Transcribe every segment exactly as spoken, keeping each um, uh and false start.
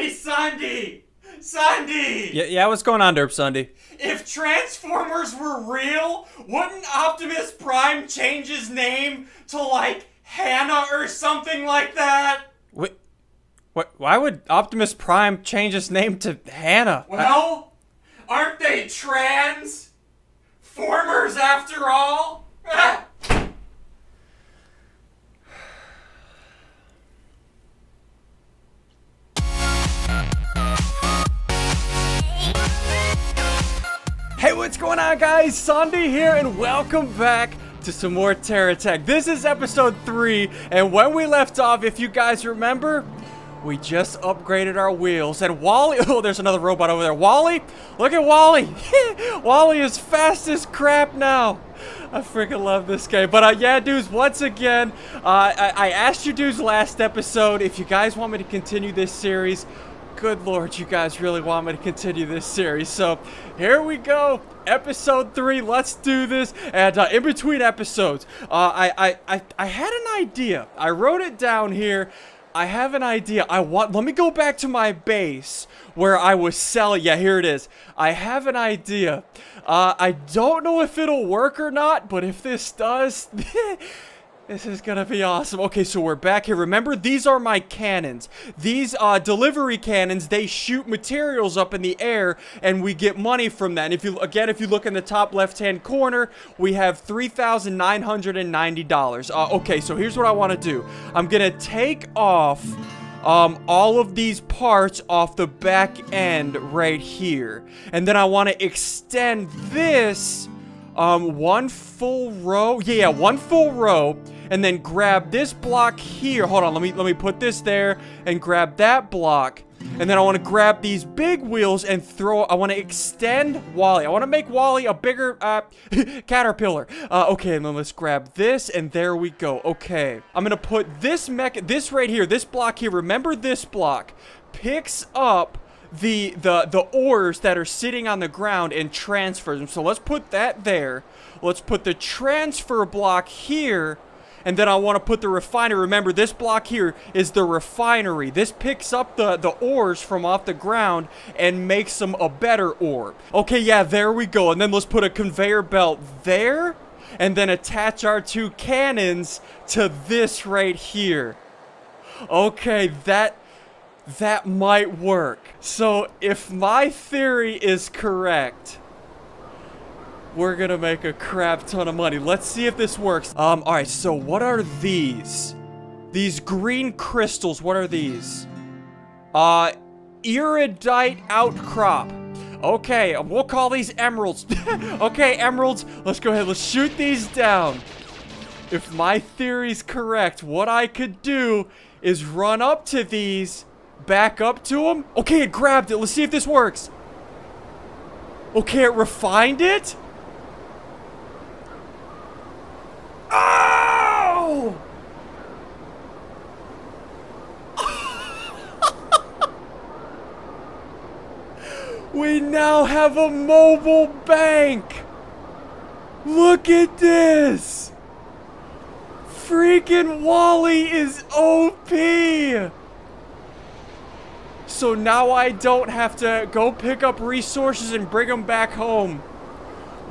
Hey, SSundee! SSundee! Yeah, yeah, what's going on, Derp SSundee? If Transformers were real, wouldn't Optimus Prime change his name to, like, Hannah or something like that? Wait, what? Why would Optimus Prime change his name to Hannah? Well, I... aren't they Transformers after all? Hey, what's going on, guys? SSundee here, and welcome back to some more Terra Tech. This is episode three, and when we left off, if you guys remember, we just upgraded our wheels, and Wally... Oh, there's another robot over there. Wally? Look at Wally! Wally is fast as crap now! I freaking love this game. But uh, yeah, dudes, once again, uh, I, I asked you dudes last episode if you guys want me to continue this series. Good Lord, you guys really want me to continue this series, so here we go, episode three, let's do this. And uh, in between episodes, uh, I, I, I, I had an idea, I wrote it down here, I have an idea, I want, let me go back to my base where I was selling, yeah, here it is, I have an idea, uh, I don't know if it'll work or not, but if this does, this is gonna be awesome. Okay, so we're back here. Remember, these are my cannons. These uh, delivery cannons, they shoot materials up in the air, and we get money from that. And if you, again, if you look in the top left-hand corner, we have three thousand nine hundred ninety dollars. Uh, okay, so here's what I wanna do. I'm gonna take off um, all of these parts off the back end right here. And then I wanna extend this um, one full row. Yeah, yeah, one full row. And then grab this block here. Hold on, let me let me put this there and grab that block. And then I want to grab these big wheels and throw. I want to extend Wally. I want to make Wally a bigger uh, caterpillar. Uh, okay, and then let's grab this, and there we go. Okay, I'm gonna put this mech, this right here, this block here. Remember, this block picks up the the the ores that are sitting on the ground and transfers them. So let's put that there. Let's put the transfer block here. And then I want to put the refinery. Remember, this block here is the refinery. This picks up the, the ores from off the ground and makes them a better ore. Okay, yeah, there we go. And then let's put a conveyor belt there. And then attach our two cannons to this right here. Okay, that... that might work. So, if my theory is correct... we're gonna make a crap ton of money. Let's see if this works. Um, alright, so what are these? These green crystals, what are these? Uh, iridite outcrop. Okay, we'll call these emeralds. Okay, emeralds, let's go ahead, let's shoot these down. If my theory's correct, what I could do is run up to these, back up to them. Okay, it grabbed it, let's see if this works. Okay, it refined it? Oh! We now have a mobile bank! Look at this! Freaking Wally is O P! So now I don't have to go pick up resources and bring them back home.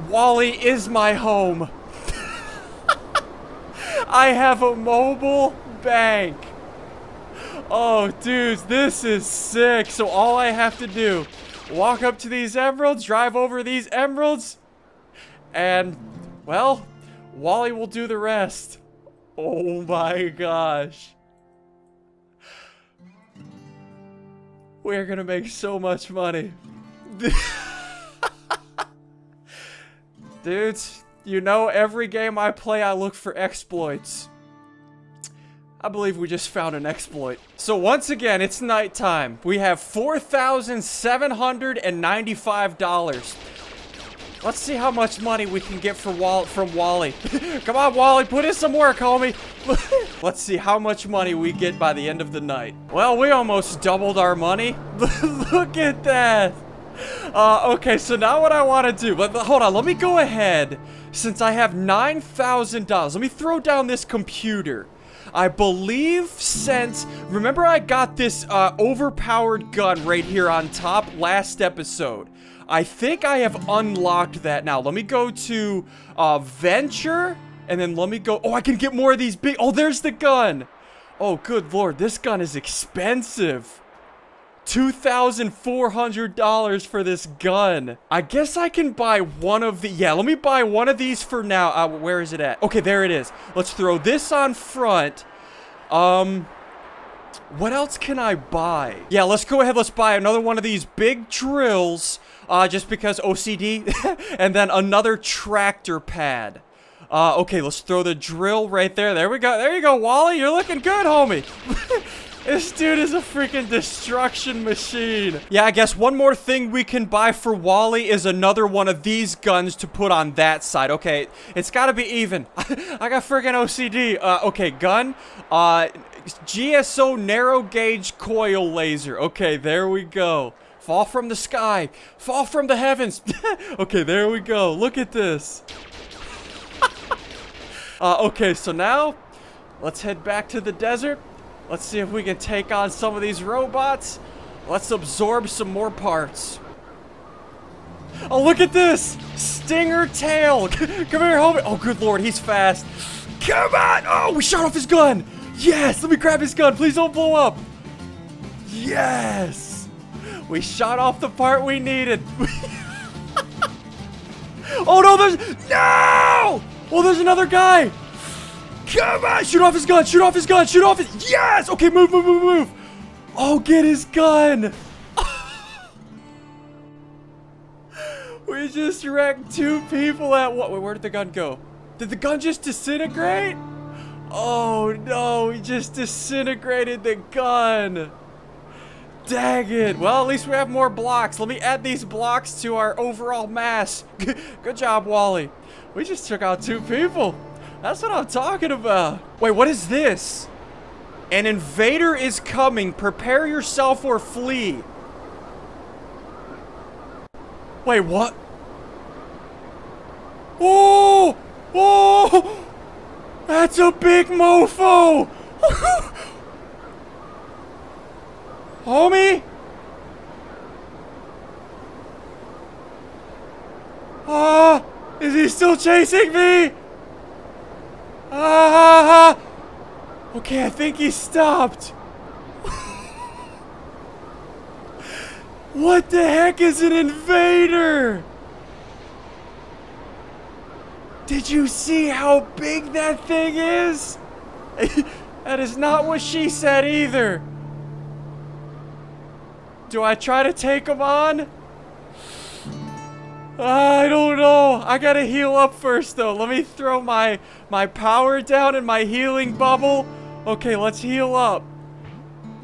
Wally is my home. I have a mobile bank. Oh, dudes, this is sick. So all I have to do, walk up to these emeralds, drive over these emeralds, and, well, Wally will do the rest. Oh my gosh. We're gonna make so much money. Dudes, you know, every game I play, I look for exploits. I believe we just found an exploit. So once again, it's nighttime. We have four thousand seven hundred ninety-five dollars. Let's see how much money we can get for Wall from Wally. Come on, Wally, put in some work, homie. Let's see how much money we get by the end of the night. Well, we almost doubled our money. Look at that. Uh, okay, so now what I want to do, but, but hold on, let me go ahead, since I have nine thousand dollars, let me throw down this computer. I believe since, remember I got this uh, overpowered gun right here on top last episode. I think I have unlocked that now. Let me go to uh, Venture, and then let me go, oh, I can get more of these big, oh, there's the gun. Oh, good lord, this gun is expensive. two thousand four hundred dollars for this gun. I guess I can buy one of the, yeah, let me buy one of these for now. Uh, where is it at? Okay, there it is. Let's throw this on front. Um, what else can I buy? Yeah, let's go ahead, let's buy another one of these big drills, uh, just because O C D, and then another tractor pad. Uh, okay, let's throw the drill right there. There we go, there you go, Wally, you're looking good, homie. This dude is a freaking destruction machine. Yeah, I guess one more thing we can buy for Wally is another one of these guns to put on that side. Okay, it's gotta be even. I got freaking O C D. Uh, okay, gun. Uh, G S O narrow gauge coil laser. Okay, there we go. Fall from the sky. Fall from the heavens. Okay, there we go. Look at this. uh, okay, so now let's head back to the desert. Let's see if we can take on some of these robots. Let's absorb some more parts. Oh, look at this! Stinger tail! Come here, homie! Oh, good lord, he's fast. Come on! Oh, we shot off his gun! Yes! Let me grab his gun. Please don't blow up. Yes! We shot off the part we needed. Oh, no, there's... No! Oh, there's another guy! Come on! Shoot off his gun! Shoot off his gun! Shoot off his... Yes! Okay, move, move, move, move! Oh, get his gun! We just wrecked two people at what? Wait, where did the gun go? Did the gun just disintegrate? Oh, no! We just disintegrated the gun! Dang it! Well, at least we have more blocks. Let me add these blocks to our overall mass. Good job, Wally. We just took out two people. That's what I'm talking about. Wait, what is this? An invader is coming. Prepare yourself or flee. Wait, what? Oh! Oh! That's a big mofo! Homie? Ah! Is he still chasing me? Ah! Okay, I think he stopped. What the heck is an invader? Did you see how big that thing is? That is not what she said either. Do I try to take him on? I don't know. I gotta heal up first, though. Let me throw my my power down in my healing bubble. Okay, let's heal up.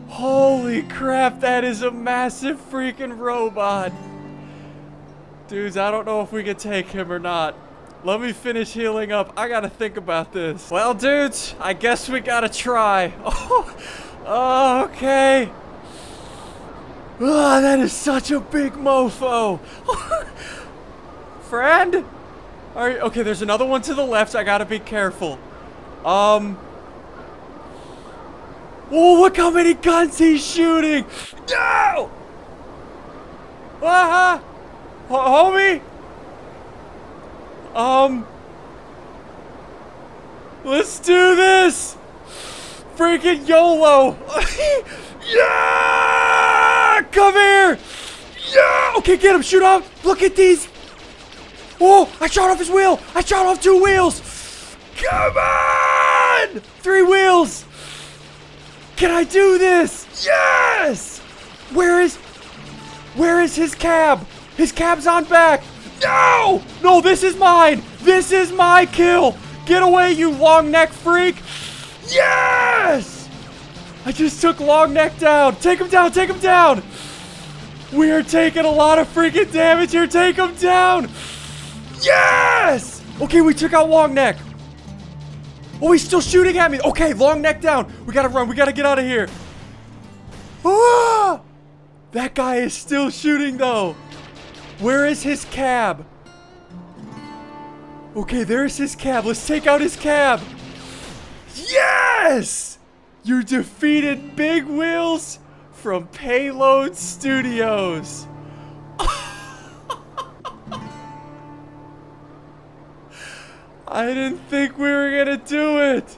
Holy crap, that is a massive freaking robot. Dudes, I don't know if we can take him or not. Let me finish healing up. I gotta think about this. Well, dudes, I guess we gotta try. Oh, okay. Oh, that is such a big mofo. Friend? All right, okay, there's another one to the left. I gotta be careful. Um. Oh, look how many guns he's shooting! No! Ah! Uh-huh. Homie? Um. Let's do this! Freaking YOLO! Yeah! Come here! Yeah! Okay, get him! Shoot him! Look at these! Oh, I shot off his wheel. I shot off two wheels. Come on. Three wheels. Can I do this? Yes. Where is, where is his cab? His cab's on back. No, no, this is mine. This is my kill. Get away, you long neck freak. Yes. I just took long neck down. Take him down. Take him down. We are taking a lot of freaking damage here. Take him down. Yes! Okay, we took out long neck. Oh, he's still shooting at me. Okay, long neck down. We gotta run. We gotta get out of here. Ah! That guy is still shooting, though. Where is his cab? Okay, there's his cab. Let's take out his cab. Yes! Yes! You defeated Big Wheels from Payload Studios! I didn't think we were gonna do it!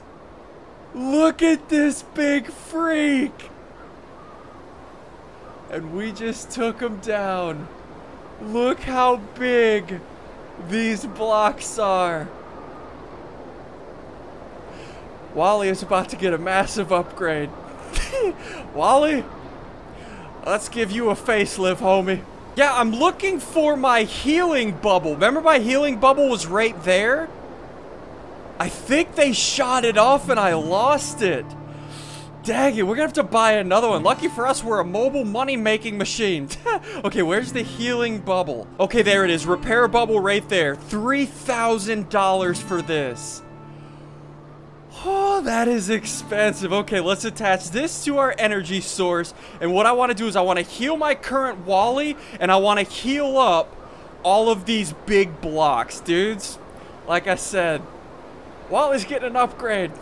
Look at this big freak! And we just took him down. Look how big these blocks are. Wally is about to get a massive upgrade. Wally, let's give you a facelift, homie. Yeah, I'm looking for my healing bubble. Remember my healing bubble was right there? I think they shot it off and I lost it. Dang it, we're gonna have to buy another one. Lucky for us, we're a mobile money-making machine. Okay, where's the healing bubble? Okay, there it is. Repair bubble right there. three thousand dollars for this. Oh, that is expensive. Okay, let's attach this to our energy source. And what I want to do is I want to heal my current Wally, and I want to heal up all of these big blocks, dudes. Like I said, Wally's getting an upgrade.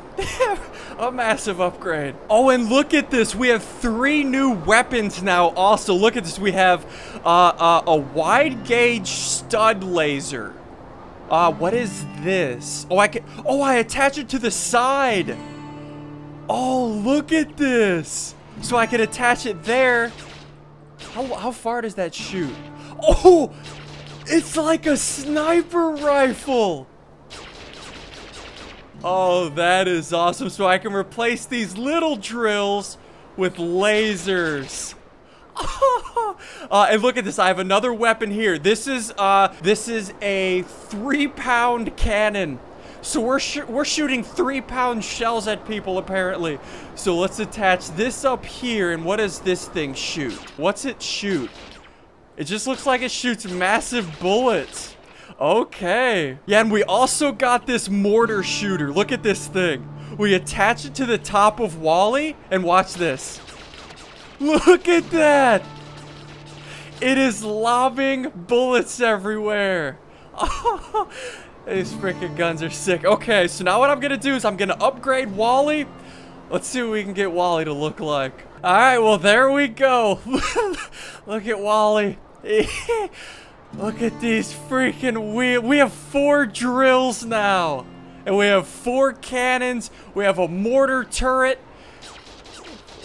A massive upgrade. Oh, and look at this. We have three new weapons now. Also, look at this. We have uh, uh, a wide gauge stud laser. Uh, what is this? Oh, I can. Oh, I attach it to the side. Oh, look at this. So I can attach it there. How, how far does that shoot? Oh, it's like a sniper rifle. Oh, that is awesome. So I can replace these little drills with lasers. uh, and look at this. I have another weapon here. This is uh, this is a three-pound cannon. So we're sh we're shooting three-pound shells at people apparently. So let's attach this up here. And what does this thing shoot? What's it shoot? It just looks like it shoots massive bullets. Okay. Yeah, and we also got this mortar shooter. Look at this thing. We attach it to the top of Wally, and watch this. Look at that. It is lobbing bullets everywhere. These freaking guns are sick. Okay, so now what I'm going to do is I'm going to upgrade Wally. Let's see what we can get Wally to look like. All right, well, there we go. Look at Wally. Look at these freaking wheels. We have four drills now. And we have four cannons. We have a mortar turret.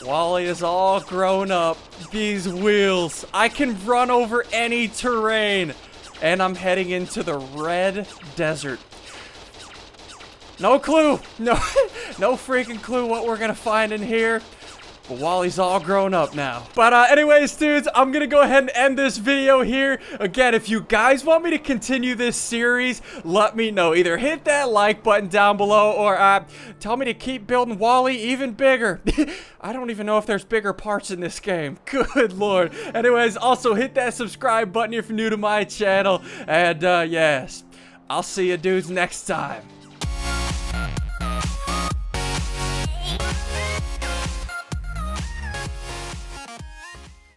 Wally is all grown up. These wheels. I can run over any terrain. And I'm heading into the red desert. No clue. No, no freaking clue what we're going to find in here. But Wally's all grown up now. But uh, anyways, dudes, I'm going to go ahead and end this video here. Again, if you guys want me to continue this series, let me know. Either hit that like button down below or uh, tell me to keep building Wally even bigger. I don't even know if there's bigger parts in this game. Good Lord. Anyways, also hit that subscribe button if you're new to my channel. And uh, yes, I'll see you dudes next time.